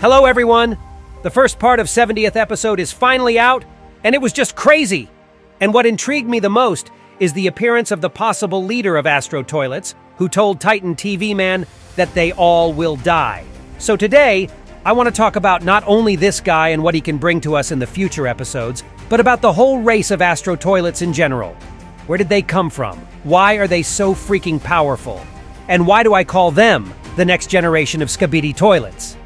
Hello everyone! The first part of 70th episode is finally out, and it was just crazy! And what intrigued me the most is the appearance of the possible leader of Astro Toilets, who told Titan TV Man that they all will die. So today, I want to talk about not only this guy and what he can bring to us in the future episodes, but about the whole race of Astro Toilets in general. Where did they come from? Why are they so freaking powerful? And why do I call them the next generation of Skibidi Toilets?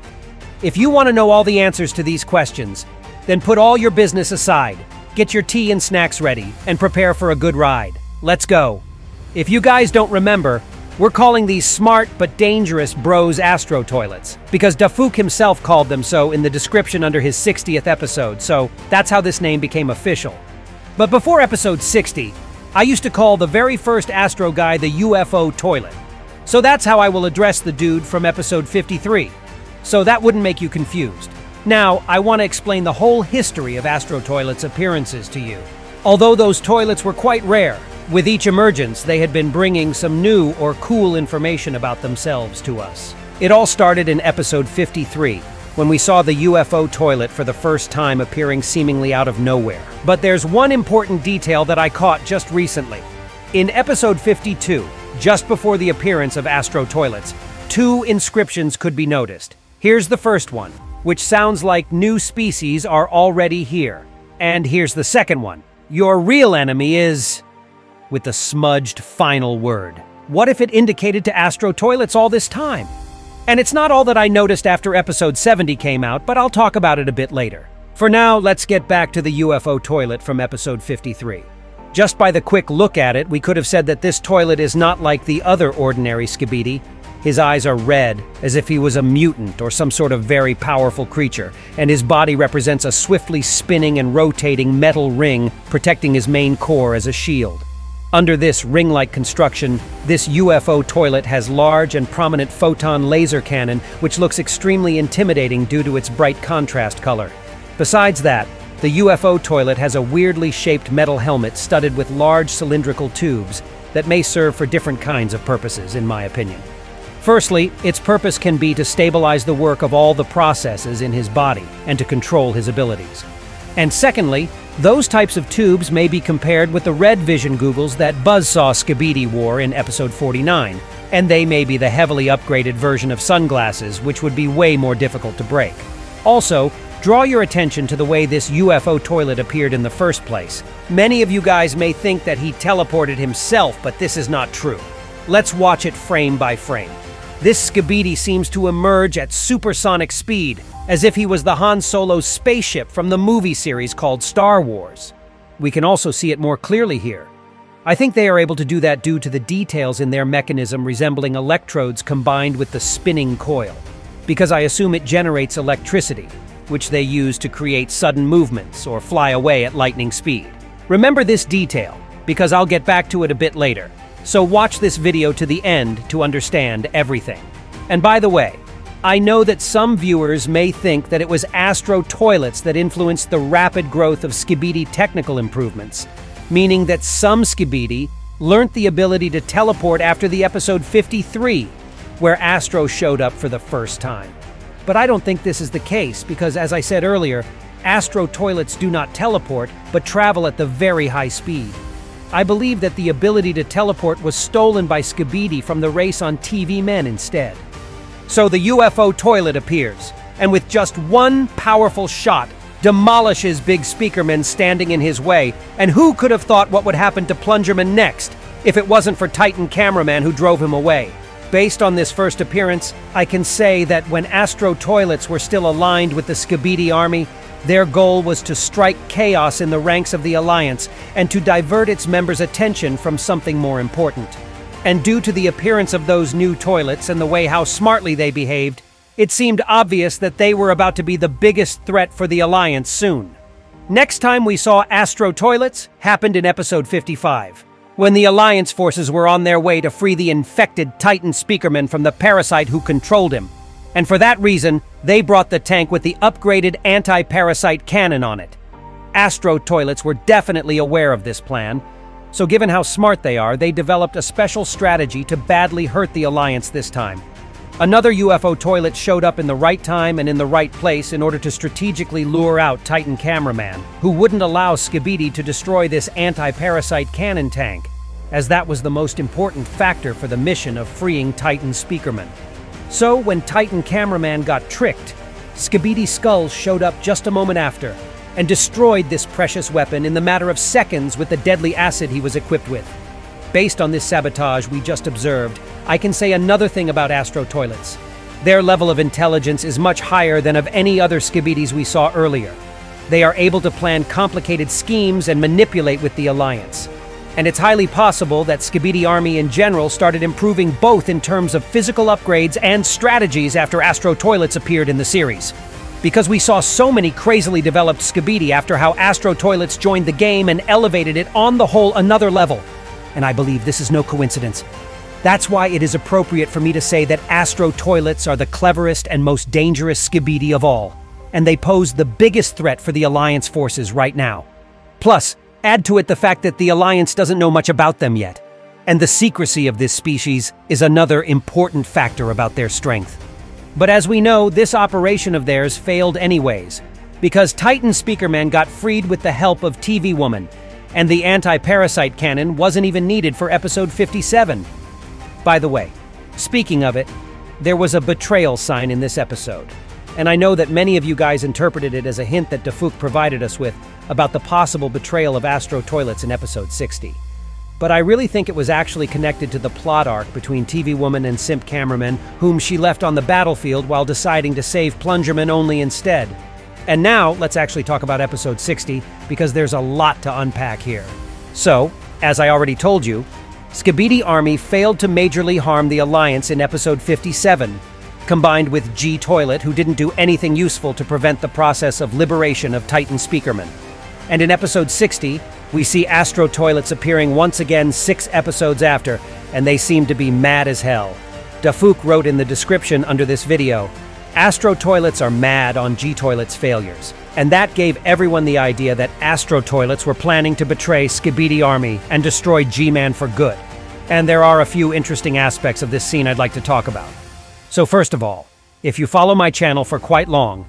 If you want to know all the answers to these questions, then put all your business aside, get your tea and snacks ready, and prepare for a good ride. Let's go. If you guys don't remember, we're calling these smart but dangerous bros Astro Toilets, because DaFuq himself called them so in the description under his 60th episode, so that's how this name became official. But before episode 60, I used to call the very first Astro guy the UFO Toilet. So that's how I will address the dude from episode 53. So that wouldn't make you confused. Now, I want to explain the whole history of Astro Toilets' appearances to you. Although those toilets were quite rare, with each emergence they had been bringing some new or cool information about themselves to us. It all started in episode 53, when we saw the UFO toilet for the first time appearing seemingly out of nowhere. But there's one important detail that I caught just recently. In episode 52, just before the appearance of Astro Toilets, two inscriptions could be noticed. Here's the first one, which sounds like new species are already here. And here's the second one. Your real enemy is... with the smudged final word. What if it indicated to Astro Toilets all this time? And it's not all that I noticed after episode 70 came out, but I'll talk about it a bit later. For now, let's get back to the UFO toilet from episode 53. Just by the quick look at it, we could have said that this toilet is not like the other ordinary Skibidi. His eyes are red, as if he was a mutant or some sort of very powerful creature, and his body represents a swiftly spinning and rotating metal ring protecting his main core as a shield. Under this ring-like construction, this UFO toilet has large and prominent photon laser cannon, which looks extremely intimidating due to its bright contrast color. Besides that, the UFO toilet has a weirdly shaped metal helmet studded with large cylindrical tubes that may serve for different kinds of purposes, in my opinion. Firstly, its purpose can be to stabilize the work of all the processes in his body and to control his abilities. And secondly, those types of tubes may be compared with the red vision googles that Buzzsaw Skibidi wore in episode 49, and they may be the heavily upgraded version of sunglasses, which would be way more difficult to break. Also, draw your attention to the way this UFO toilet appeared in the first place. Many of you guys may think that he teleported himself, but this is not true. Let's watch it frame by frame. This Skibidi seems to emerge at supersonic speed, as if he was the Han Solo spaceship from the movie series called Star Wars. We can also see it more clearly here. I think they are able to do that due to the details in their mechanism resembling electrodes combined with the spinning coil, because I assume it generates electricity, which they use to create sudden movements or fly away at lightning speed. Remember this detail, because I'll get back to it a bit later. So watch this video to the end to understand everything. And by the way, I know that some viewers may think that it was Astro Toilets that influenced the rapid growth of Skibidi technical improvements, meaning that some Skibidi learnt the ability to teleport after the episode 53, where Astro showed up for the first time. But I don't think this is the case because, as I said earlier, Astro Toilets do not teleport, but travel at the very high speed. I believe that the ability to teleport was stolen by Skibidi from the race on TV Men instead. So the UFO toilet appears, and with just one powerful shot, demolishes Big Speakerman standing in his way, and who could have thought what would happen to Plungerman next, if it wasn't for Titan Cameraman who drove him away. Based on this first appearance, I can say that when Astro Toilets were still aligned with the Skibidi army, their goal was to strike chaos in the ranks of the Alliance and to divert its members' attention from something more important. And due to the appearance of those new toilets and the way how smartly they behaved, it seemed obvious that they were about to be the biggest threat for the Alliance soon. Next time we saw Astro Toilets happened in episode 55, when the Alliance forces were on their way to free the infected Titan Speakerman from the parasite who controlled him. And for that reason, they brought the tank with the upgraded anti-parasite cannon on it. Astro Toilets were definitely aware of this plan, so given how smart they are, they developed a special strategy to badly hurt the Alliance this time. Another UFO toilet showed up in the right time and in the right place in order to strategically lure out Titan Cameraman, who wouldn't allow Skibidi to destroy this anti-parasite cannon tank, as that was the most important factor for the mission of freeing Titan Speakerman. So when Titan Cameraman got tricked, Skibidi Skulls showed up just a moment after and destroyed this precious weapon in the matter of seconds with the deadly acid he was equipped with. Based on this sabotage we just observed, I can say another thing about Astro Toilets. Their level of intelligence is much higher than of any other Skibidis we saw earlier. They are able to plan complicated schemes and manipulate with the Alliance. And it's highly possible that Skibidi Army in general started improving both in terms of physical upgrades and strategies after Astro Toilets appeared in the series. Because we saw so many crazily developed Skibidi after how Astro Toilets joined the game and elevated it on the whole another level. And I believe this is no coincidence. That's why it is appropriate for me to say that Astro Toilets are the cleverest and most dangerous Skibidi of all, and they pose the biggest threat for the Alliance forces right now. Plus, add to it the fact that the Alliance doesn't know much about them yet, and the secrecy of this species is another important factor about their strength. But as we know, this operation of theirs failed anyways, because Titan Speakerman got freed with the help of TV Woman, and the anti-parasite cannon wasn't even needed for episode 57. By the way, speaking of it, there was a betrayal sign in this episode, and I know that many of you guys interpreted it as a hint that DaFuq provided us with about the possible betrayal of Astro Toilets in episode 60. But I really think it was actually connected to the plot arc between TV Woman and Simp Cameraman, whom she left on the battlefield while deciding to save Plungerman only instead. And now, let's actually talk about episode 60, because there's a lot to unpack here. So, as I already told you, Skibidi Army failed to majorly harm the Alliance in episode 57, combined with G-Toilet, who didn't do anything useful to prevent the process of liberation of Titan Speakerman. And in episode 60, we see Astro Toilets appearing once again 6 episodes after, and they seem to be mad as hell. DaFuq wrote in the description under this video, Astro Toilets are mad on G-Toilet's failures, and that gave everyone the idea that Astro Toilets were planning to betray Skibidi Army and destroy G-Man for good. And there are a few interesting aspects of this scene I'd like to talk about. So first of all, if you follow my channel for quite long,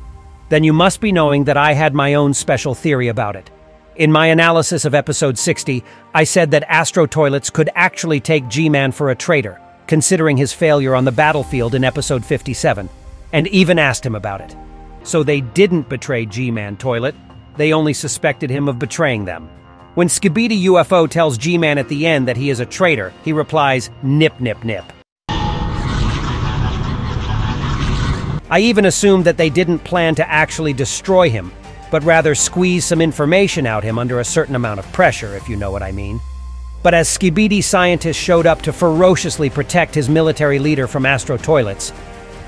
then you must be knowing that I had my own special theory about it. In my analysis of episode 60, I said that Astro Toilets could actually take G-Man for a traitor, considering his failure on the battlefield in episode 57. And even asked him about it. So they didn't betray G-Man Toilet, they only suspected him of betraying them. When Skibidi UFO tells G-Man at the end that he is a traitor, he replies, nip, nip, nip. I even assumed that they didn't plan to actually destroy him, but rather squeeze some information out him under a certain amount of pressure, if you know what I mean. But as Skibidi scientists showed up to ferociously protect his military leader from Astro Toilets,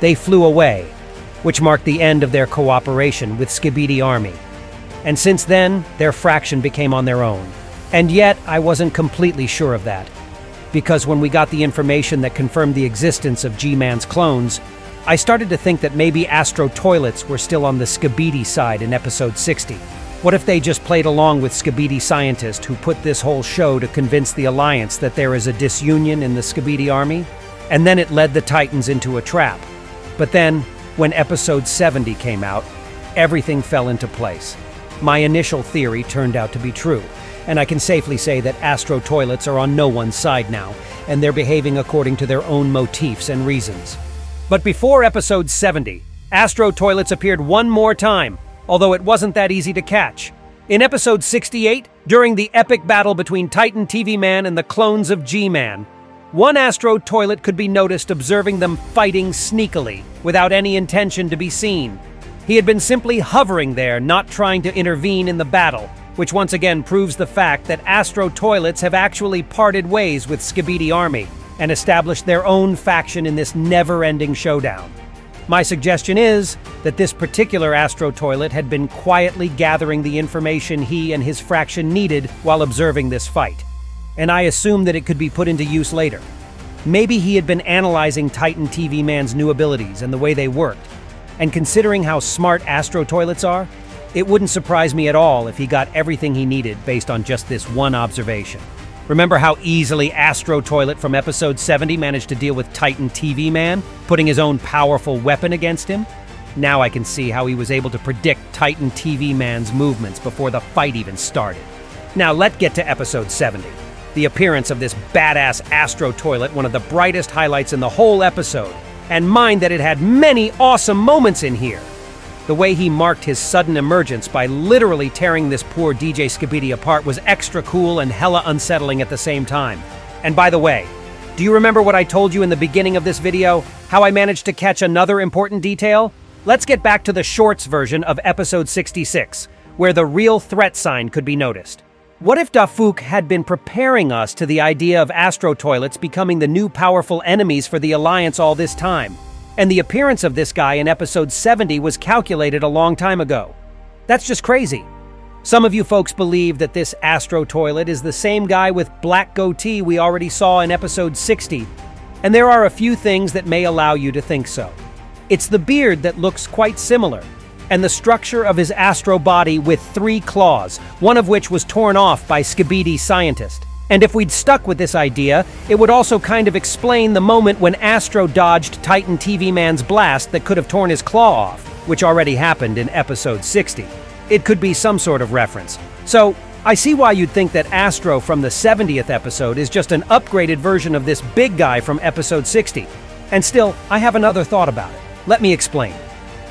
they flew away, which marked the end of their cooperation with Skibidi Army. And since then, their faction became on their own. And yet, I wasn't completely sure of that, because when we got the information that confirmed the existence of G-Man's clones, I started to think that maybe Astro Toilets were still on the Skibidi side in episode 60. What if they just played along with Skibidi scientists who put this whole show to convince the Alliance that there is a disunion in the Skibidi Army? And then it led the Titans into a trap. But then, when episode 70 came out, everything fell into place. My initial theory turned out to be true, and I can safely say that Astro Toilets are on no one's side now, and they're behaving according to their own motifs and reasons. But before episode 70, Astro Toilets appeared one more time, although it wasn't that easy to catch. In episode 68, during the epic battle between Titan TV Man and the clones of G-Man, one Astro Toilet could be noticed observing them fighting sneakily, without any intention to be seen. He had been simply hovering there, not trying to intervene in the battle, which once again proves the fact that Astro Toilets have actually parted ways with Skibidi Army and established their own faction in this never-ending showdown. My suggestion is that this particular Astro Toilet had been quietly gathering the information he and his faction needed while observing this fight, and I assumed that it could be put into use later. Maybe he had been analyzing Titan TV Man's new abilities and the way they worked, and considering how smart Astro Toilets are, it wouldn't surprise me at all if he got everything he needed based on just this one observation. Remember how easily Astro Toilet from episode 70 managed to deal with Titan TV Man, putting his own powerful weapon against him? Now I can see how he was able to predict Titan TV Man's movements before the fight even started. Now let's get to episode 70. The appearance of this badass Astro Toilet, one of the brightest highlights in the whole episode. And mind that it had many awesome moments in here. The way he marked his sudden emergence by literally tearing this poor DJ Scabidi apart was extra cool and hella unsettling at the same time. And by the way, do you remember what I told you in the beginning of this video? How I managed to catch another important detail? Let's get back to the shorts version of episode 66, where the real threat sign could be noticed. What if DaFuq had been preparing us to the idea of Astro Toilets becoming the new powerful enemies for the Alliance all this time? And the appearance of this guy in episode 70 was calculated a long time ago. That's just crazy. Some of you folks believe that this Astro Toilet is the same guy with black goatee we already saw in episode 60, and there are a few things that may allow you to think so. It's the beard that looks quite similar, and the structure of his astro body with 3 claws, one of which was torn off by Skibidi scientist. And if we'd stuck with this idea, it would also kind of explain the moment when Astro dodged Titan TV Man's blast that could have torn his claw off, which already happened in episode 60. It could be some sort of reference. So, I see why you'd think that Astro from the 70th episode is just an upgraded version of this big guy from episode 60. And still, I have another thought about it. Let me explain.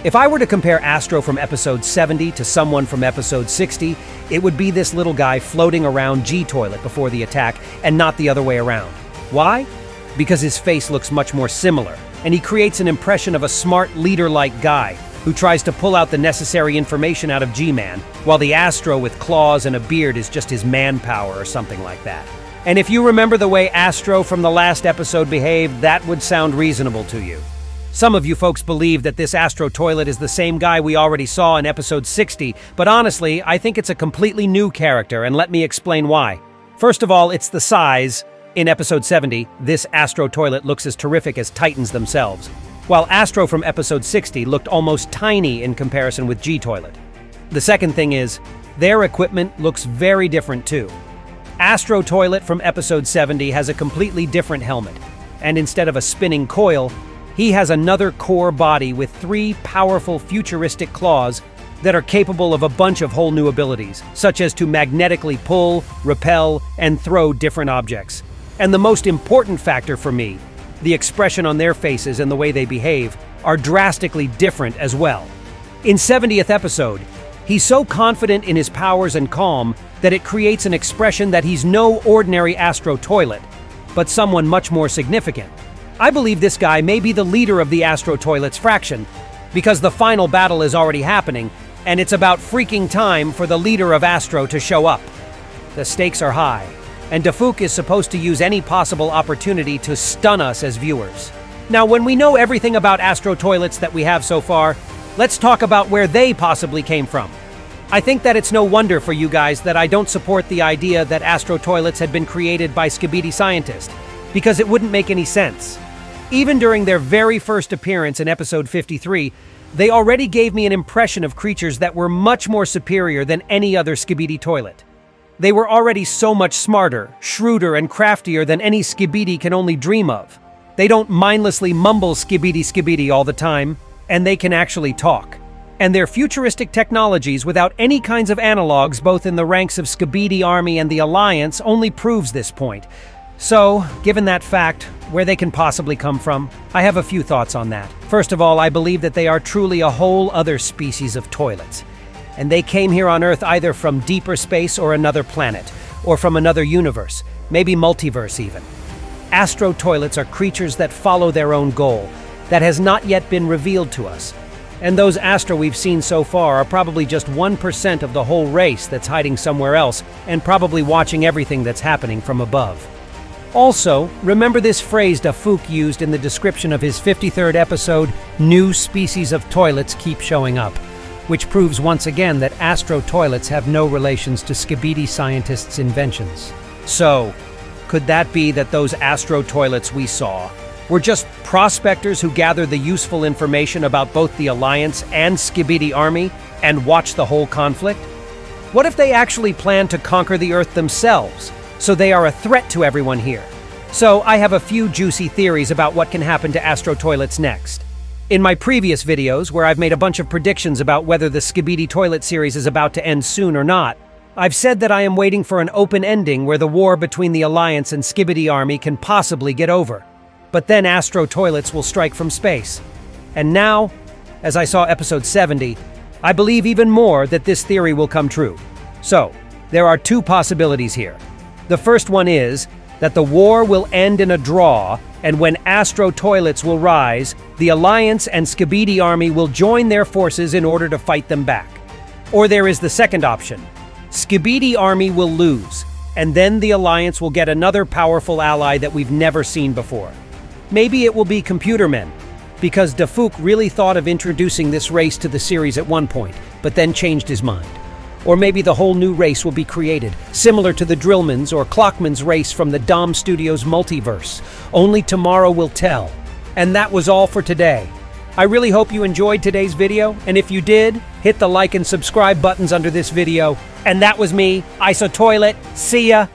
If I were to compare Astro from episode 70 to someone from episode 60, it would be this little guy floating around G-Toilet before the attack and not the other way around. Why? Because his face looks much more similar, and he creates an impression of a smart leader-like guy who tries to pull out the necessary information out of G-Man, while the Astro with claws and a beard is just his manpower or something like that. And if you remember the way Astro from the last episode behaved, that would sound reasonable to you. Some of you folks believe that this Astro Toilet is the same guy we already saw in episode 60, but honestly, I think it's a completely new character, and let me explain why. First of all, it's the size. In episode 70, this Astro Toilet looks as terrific as Titans themselves, while Astro from episode 60 looked almost tiny in comparison with G-Toilet. The second thing is, their equipment looks very different too. Astro Toilet from episode 70 has a completely different helmet, and instead of a spinning coil, he has another core body with 3 powerful futuristic claws that are capable of a bunch of whole new abilities, such as to magnetically pull, repel, and throw different objects. And the most important factor for me, the expression on their faces and the way they behave, are drastically different as well. In 70th episode, he's so confident in his powers and calm that it creates an expression that he's no ordinary Astro Toilet, but someone much more significant. I believe this guy may be the leader of the Astro Toilets faction, because the final battle is already happening, and it's about freaking time for the leader of Astro to show up. The stakes are high, and DaFuq is supposed to use any possible opportunity to stun us as viewers. Now, when we know everything about Astro Toilets that we have so far, let's talk about where they possibly came from. I think that it's no wonder for you guys that I don't support the idea that Astro Toilets had been created by Skibidi scientist, because it wouldn't make any sense. Even during their very first appearance in episode 53, they already gave me an impression of creatures that were much more superior than any other Skibidi Toilet. They were already so much smarter, shrewder, and craftier than any Skibidi can only dream of. They don't mindlessly mumble Skibidi Skibidi all the time, and they can actually talk. And their futuristic technologies without any kinds of analogs both in the ranks of Skibidi Army and the Alliance only proves this point. So, given that fact, where they can possibly come from, I have a few thoughts on that. First of all, I believe that they are truly a whole other species of toilets, and they came here on Earth either from deeper space or another planet, or from another universe, maybe multiverse even. Astro Toilets are creatures that follow their own goal, that has not yet been revealed to us, and those Astro we've seen so far are probably just 1% of the whole race that's hiding somewhere else, and probably watching everything that's happening from above. Also, remember this phrase DaFuq used in the description of his 53rd episode, "New species of toilets keep showing up," which proves once again that Astro Toilets have no relations to Skibidi scientists' inventions. So, could that be that those Astro Toilets we saw were just prospectors who gathered the useful information about both the Alliance and Skibidi Army and watched the whole conflict? What if they actually planned to conquer the Earth themselves? so they are a threat to everyone here. So I have a few juicy theories about what can happen to Astro Toilets next. In my previous videos, where I've made a bunch of predictions about whether the Skibidi Toilet series is about to end soon or not, I've said that I am waiting for an open ending where the war between the Alliance and Skibidi Army can possibly get over. But then Astro Toilets will strike from space. And now, as I saw episode 70, I believe even more that this theory will come true. So, there are two possibilities here. The first one is that the war will end in a draw, and when Astro Toilets will rise, the Alliance and Skibidi Army will join their forces in order to fight them back. Or there is the second option. Skibidi Army will lose, and then the Alliance will get another powerful ally that we've never seen before. Maybe it will be Computer Men, because DaFuq really thought of introducing this race to the series at one point, but then changed his mind. Or maybe the whole new race will be created, similar to the Drillman's or Clockman's race from the Dom Studios multiverse. Only tomorrow will tell. And that was all for today. I really hope you enjoyed today's video, and if you did, hit the like and subscribe buttons under this video. And that was me, Isotoilet. See ya!